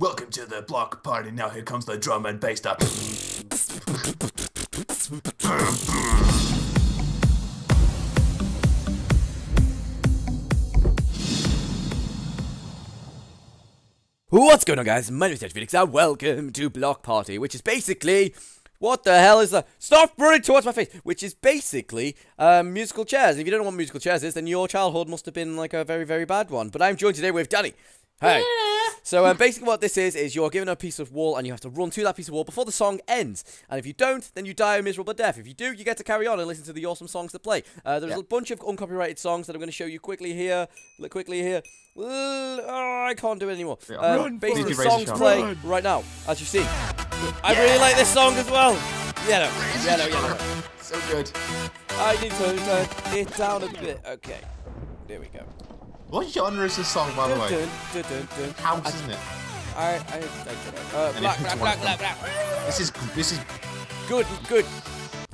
Welcome to the block party. Now here comes the drum and bass. What's going on, guys? My name is TetraFenix and welcome to block party, which is basically what the hell is that? Stop running towards my face! Which is basically musical chairs. If you don't know what musical chairs is, then your childhood must have been like a very, very bad one. But I'm joined today with Danny. Hey. Yeah. So basically what this is you're given a piece of wall and you have to run to that piece of wall before the song ends. And if you don't, then you die a miserable death. If you do, you get to carry on and listen to the awesome songs that play. There's a bunch of uncopyrighted songs that I'm going to show you quickly here. Look quickly here. Oh, I can't do it anymore. Basically the songs play right now, as you see. I really like this song as well. Yeah, no. So good. I need to turn it down a bit. Okay, there we go. What genre is this song, by the way? House, isn't it? I don't know. Black. This is good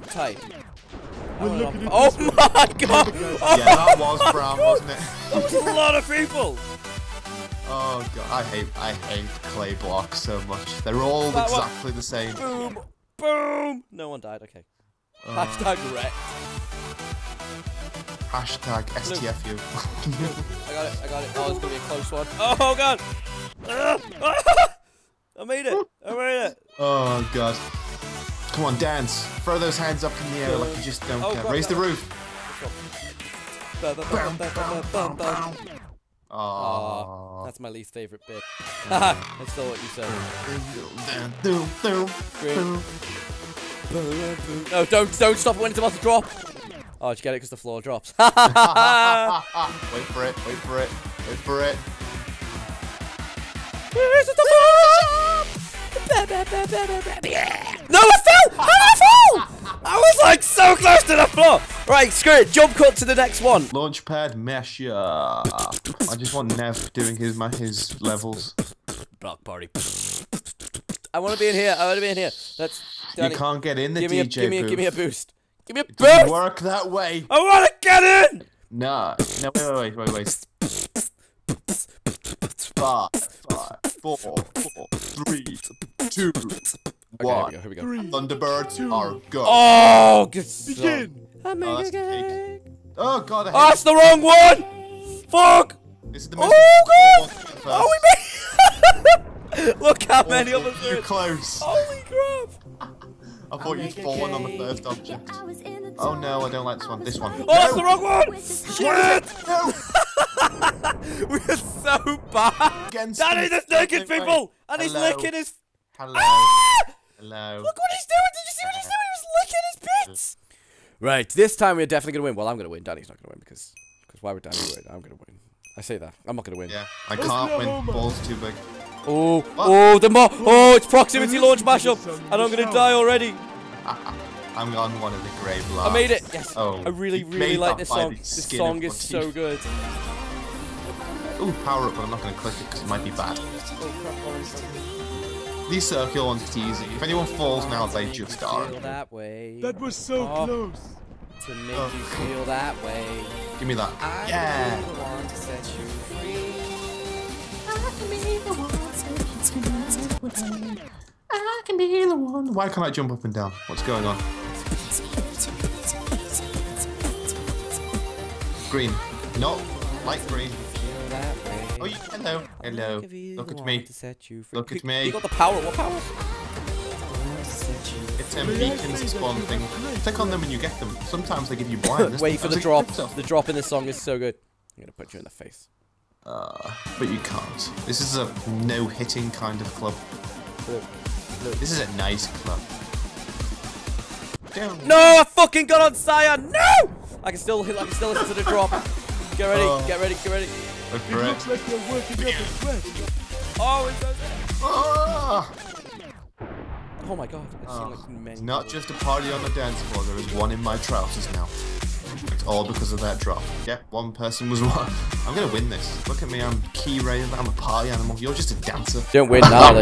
type. Oh my god! Yeah, that was brown, wasn't it? That was a lot of people. Oh god, I hate clay blocks so much. They're all exactly the same. Boom, boom. No one died. Okay. Hashtag wrecked. Hashtag STFU. I got it. Oh, it's gonna be a close one. Oh god! I made it! Oh god. Come on, dance. Throw those hands up in the air like you just don't care. God, raise the roof. Oh, that's my least favorite bit. That's still what you said. No, don't stop when it's about to drop. Oh, did you get it? Because the floor drops. Wait for it. Where is it? The floor! No, I fell! I fell! I was like so close to the floor. Right, screw it. Jump cut to the next one. Launchpad mesh. I just want Nev doing his levels. Block party. I want to be in here. That's. Danny, you can't get in the DJ booth. Give me a boost. Give me a boost! Work that way! I wanna get in! Nah. No, wait. 5, 4, 3, 2, 1. Here we go. Thunderbirds are gone. Oh, good begin! Oh god, I hate it. That's the wrong one! Fuck! This is the god! Oh, we made it! Look how many of us are close. Holy crap! I thought you'd fallen on the first object. Oh no, I don't like this one. This one. Oh, that's the wrong one! Shit! No! We're so bad! Danny, there's naked people! And he's licking his... Hello. Ah! Hello. Look what he's doing! Did you see what he's doing? He was licking his bits! Right, this time we're definitely gonna win. Well, I'm gonna win. Danny's not gonna win because why would Danny win? I'm gonna win. I say that. I'm not gonna win. Yeah, I can't win. Ball's too big. Oh, what? Oh, it's proximity launch mashup, and I'm gonna die already. I'm on one of the grave lines. I made it. Yes. Oh, I really like this song. This song is so good. Oh, power up, but I'm not gonna click it because it might be bad. These circular ones, it's easy. If anyone falls now, they just are. That was so close. To make you feel that way. Give me that. Yeah. I can be the one. Why can't I jump up and down? What's going on? Green. No. Light green. Oh, yeah. Hello. Look at me. Look at me. You got the power. What power? It's beacons spawn thing. Click on them and you get them. Sometimes they give you blind. Wait for the drop. The drop in this song is so good. I'm going to punch you in the face. But you can't. This is a no-hitting kind of club. Look. This is a nice club. Damn. No, I fucking got on Cyan. No! I can still listen to the drop. Get ready. It looks like you're working up a sweat. Oh, it's okay. Oh my god. It's not just a party on the dance floor. There is one in my trousers now. It's all because of that drop. Yeah, one person was one. I'm gonna win this. Look at me, I'm key rave, I'm a party animal. You're just a dancer. Don't win now,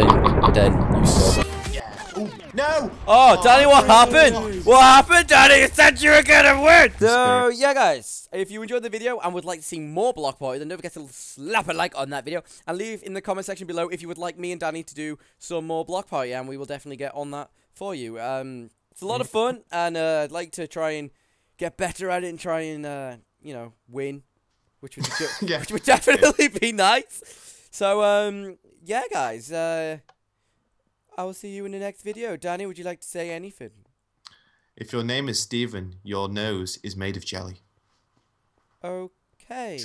then you suck. Yeah. Ooh, no. No! Oh, Danny, what happened? What happened, Danny? You said you were gonna win! So, yeah, guys. If you enjoyed the video and would like to see more Block Party, then don't forget to slap a like on that video. And leave in the comment section below if you would like me and Danny to do some more Block Party. And we will definitely get on that for you. It's a lot of fun. And I'd like to try and get better at it and try and, you know, win. Which would, which would definitely be nice. So, yeah, guys. I will see you in the next video. Danny, would you like to say anything? If your name is Steven, your nose is made of jelly. Okay.